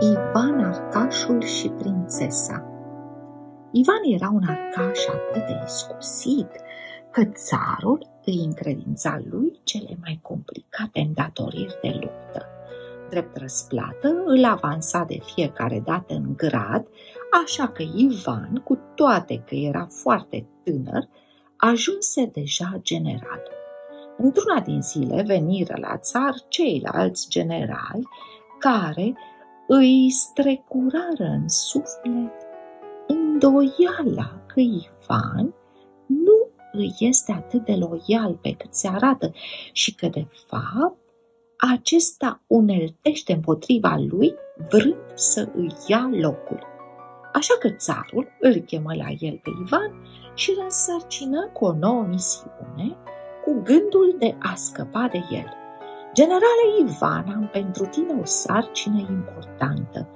Ivan Arcașul și Prințesa. Ivan era un arcaș atât de iscusit că țarul îi încredința lui cele mai complicate îndatoriri de luptă. Drept răsplată, îl avansa de fiecare dată în grad, așa că Ivan, cu toate că era foarte tânăr, ajunse deja general. Într-una din zile veniră la țar ceilalți generali care îi strecurară în suflet îndoiala că Ivan nu îi este atât de loial pe cât se arată și că, de fapt, acesta uneltește împotriva lui vrând să îi ia locul. Așa că țarul îl chemă la el pe Ivan și îl însărcină cu o nouă misiune, cu gândul de a scăpa de el. Generale Ivan, am pentru tine o sarcină importantă.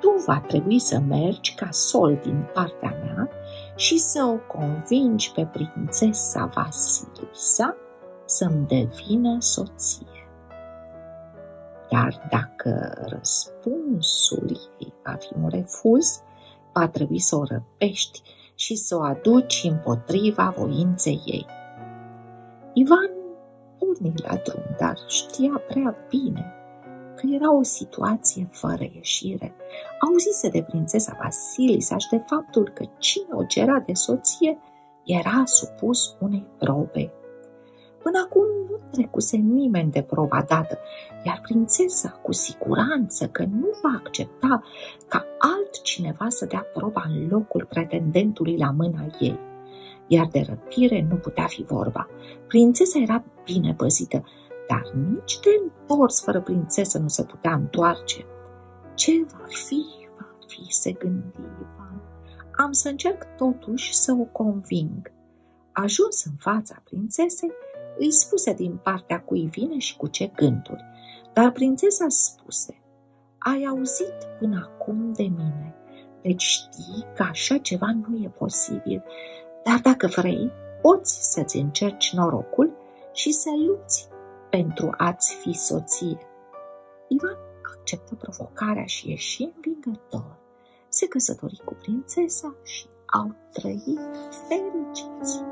Tu va trebui să mergi ca sol din partea mea și să o convingi pe prințesa Vasilisa să-mi devină soție. Dar dacă răspunsul ei va fi un refuz, va trebui să o răpești și să o aduci împotriva voinței ei. Ivan porni la drum, dar știa prea bine că era o situație fără ieșire. Auzise de prințesa Vasilisa și de faptul că cine o cerea de soție era supus unei probe. Până acum nu trecuse nimeni de proba dată, iar prințesa cu siguranță că nu va accepta ca altcineva să dea proba în locul pretendentului la mâna ei. Iar de răpire nu putea fi vorba. Prințesa era bine păzită, dar nici de întors fără prințesă nu se putea întoarce. Ce va fi, se gândi Ivan. Am să încerc totuși să o conving. Ajuns în fața prințesei, îi spuse din partea cui vine și cu ce gânduri. Dar prințesa spuse: ai auzit până acum de mine, deci știi că așa ceva nu e posibil. Dar dacă vrei, poți să-ți încerci norocul și să lupți pentru a-ți fi soție. Ivan acceptă provocarea și ieși învingător. Se căsători cu prințesa și au trăit fericiți.